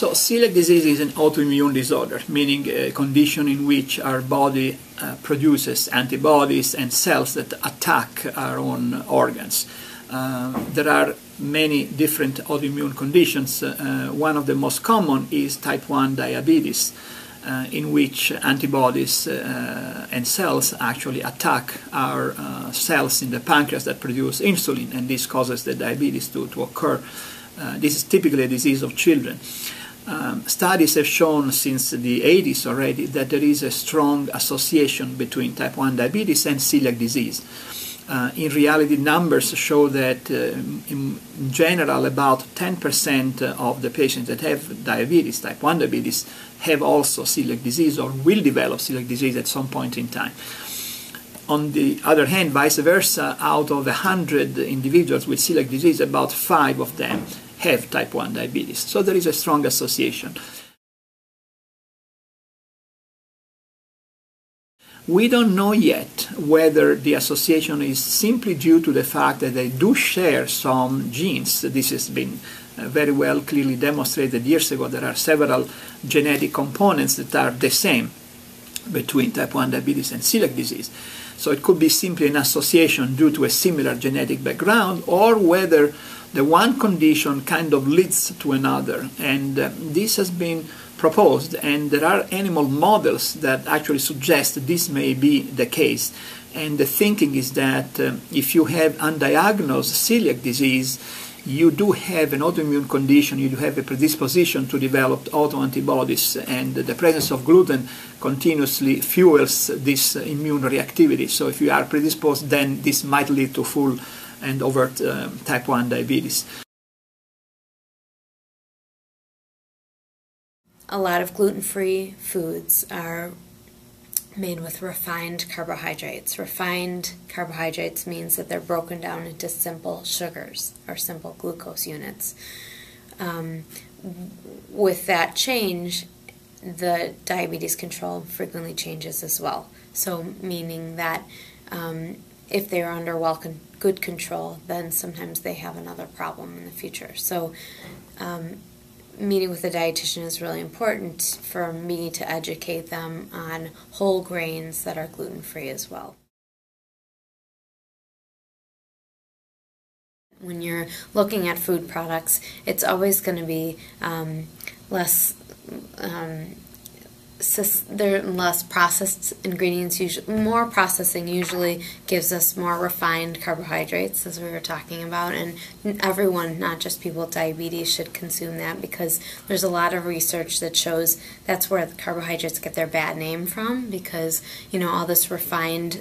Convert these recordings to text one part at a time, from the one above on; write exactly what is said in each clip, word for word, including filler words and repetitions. So celiac disease is an autoimmune disorder, meaning a condition in which our body uh, produces antibodies and cells that attack our own organs. Uh, there are many different autoimmune conditions. Uh, one of the most common is type one diabetes, uh, in which antibodies uh, and cells actually attack our uh, cells in the pancreas that produce insulin, and this causes the diabetes to, to occur. Uh, this is typically a disease of children. Um, studies have shown since the eighties already that there is a strong association between type one diabetes and celiac disease. Uh, in reality, numbers show that uh, in general about ten percent of the patients that have diabetes, type one diabetes, have also celiac disease or will develop celiac disease at some point in time. On the other hand, vice versa, out of one hundred individuals with celiac disease, about five of them have type one diabetes. So there is a strong association. We don't know yet whether the association is simply due to the fact that they do share some genes. This has been very well clearly demonstrated years ago. There are several genetic components that are the same between type one diabetes and celiac disease. So it could be simply an association due to a similar genetic background, or whether the one condition kind of leads to another. And uh, this has been proposed, and there are animal models that actually suggest this may be the case. And the thinking is that um, if you have undiagnosed celiac disease, you do have an autoimmune condition, you do have a predisposition to develop autoantibodies, and the presence of gluten continuously fuels this immune reactivity. So if you are predisposed, then this might lead to full and overt um, type one diabetes. A lot of gluten-free foods are made with refined carbohydrates. Refined carbohydrates means that they're broken down into simple sugars or simple glucose units. Um, with that change, the diabetes control frequently changes as well. So meaning that um, if they're under well con good control, then sometimes they have another problem in the future. So um, meeting with a dietitian is really important for me to educate them on whole grains that are gluten-free as well. When you're looking at food products, it's always going to be um, less, um, there are less processed ingredients, usually. More processing usually gives us more refined carbohydrates, as we were talking about, and everyone, not just people with diabetes, should consume that, because there's a lot of research that shows that's where the carbohydrates get their bad name from, because, you know, all this refined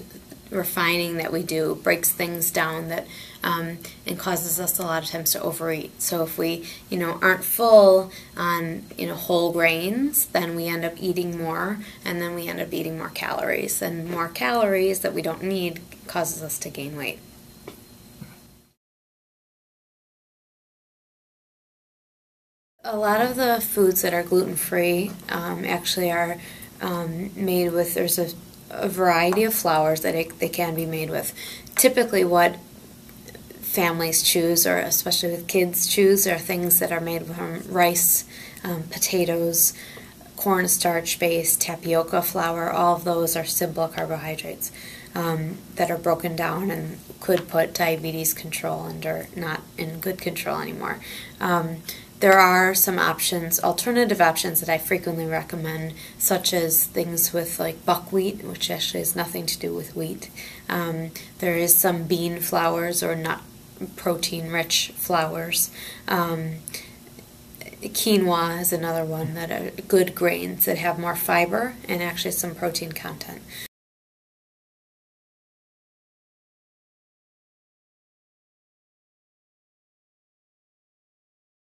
refining that we do breaks things down that um, and causes us a lot of times to overeat. So if we, you know, aren't full on, you know, whole grains, then we end up eating more, and then we end up eating more calories, and more calories that we don't need causes us to gain weight. A lot of the foods that are gluten-free um, actually are um, made with, there's a a variety of flours that it, they can be made with. Typically what families choose, or especially with kids choose, are things that are made from rice, um, potatoes, cornstarch based, tapioca flour. All of those are simple carbohydrates um, that are broken down and could put diabetes control under, not in good control anymore. Um, There are some options, alternative options that I frequently recommend, such as things with like buckwheat, which actually has nothing to do with wheat. Um, there is some bean flours or nut protein-rich flours. Um, quinoa is another one, that are good grains that have more fiber and actually some protein content.